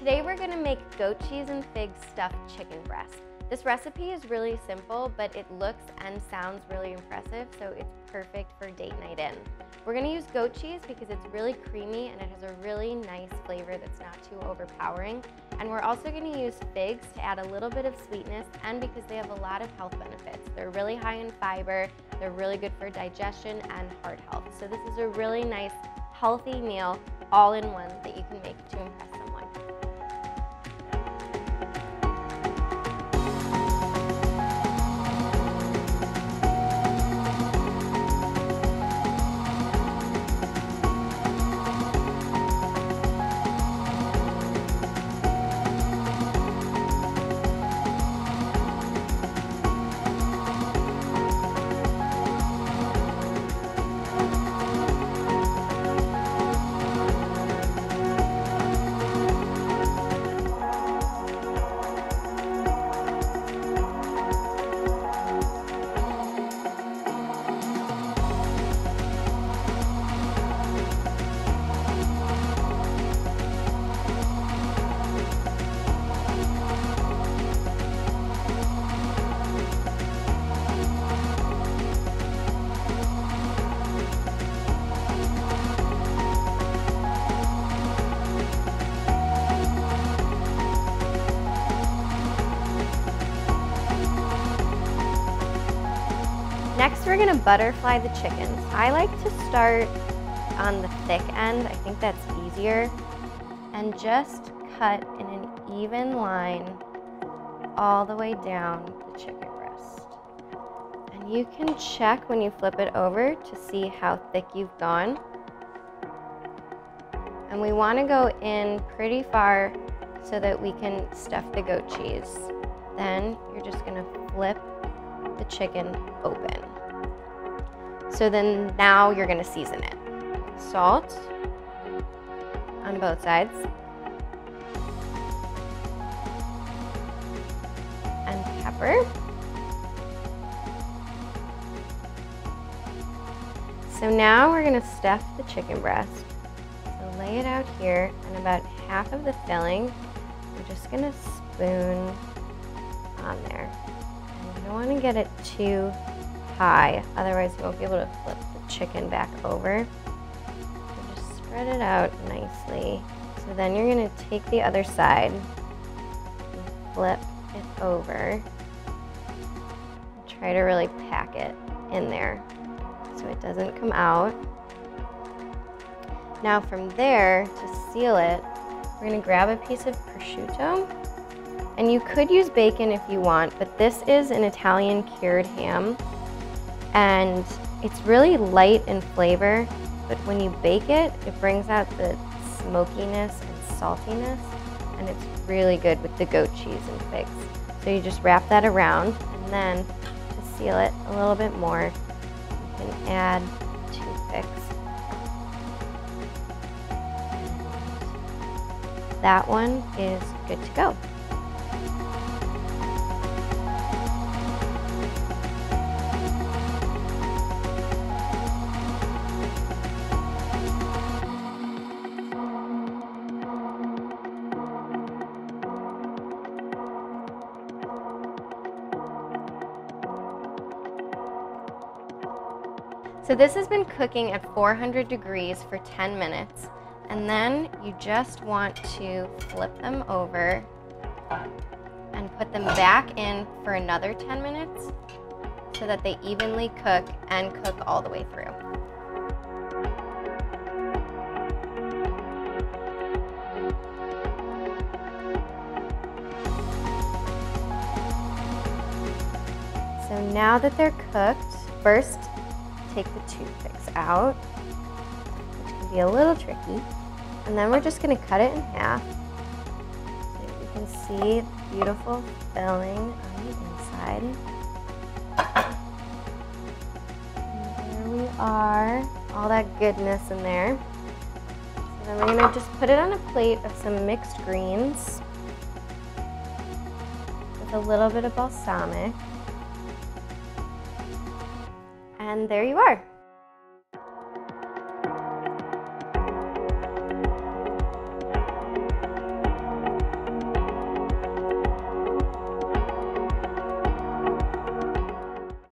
Today we're going to make goat cheese and fig stuffed chicken breast. This recipe is really simple, but it looks and sounds really impressive, so it's perfect for date night in. We're going to use goat cheese because it's really creamy and it has a really nice flavor that's not too overpowering. And we're also going to use figs to add a little bit of sweetness and because they have a lot of health benefits. They're really high in fiber, they're really good for digestion and heart health. So this is a really nice, healthy meal all in one that you can make to impress someone. Next, we're gonna butterfly the chickens. I like to start on the thick end. I think that's easier. And just cut in an even line all the way down the chicken breast. And you can check when you flip it over to see how thick you've gone. And we wanna go in pretty far so that we can stuff the goat cheese. Then you're just gonna flip the chicken open. So then now you're gonna season it. Salt on both sides. And pepper. So now we're gonna stuff the chicken breast. So lay it out here, and about half of the filling, we're just gonna spoon on there. You don't want to get it too high, otherwise you won't be able to flip the chicken back over. So just spread it out nicely. So then you're going to take the other side and flip it over. Try to really pack it in there so it doesn't come out. Now from there, to seal it, we're going to grab a piece of prosciutto. And you could use bacon if you want, but this is an Italian cured ham. And it's really light in flavor, but when you bake it, it brings out the smokiness and saltiness, and it's really good with the goat cheese and figs. So you just wrap that around, and then to seal it a little bit more, you can add toothpicks. That one is good to go. So this has been cooking at 400 degrees for 10 minutes, and then you just want to flip them over and put them back in for another 10 minutes so that they evenly cook and cook all the way through. So now that they're cooked, first, take the toothpicks out, which can be a little tricky. And then we're just gonna cut it in half. So you can see the beautiful filling on the inside. And there we are, all that goodness in there. So then we're gonna just put it on a plate of some mixed greens with a little bit of balsamic. And there you are.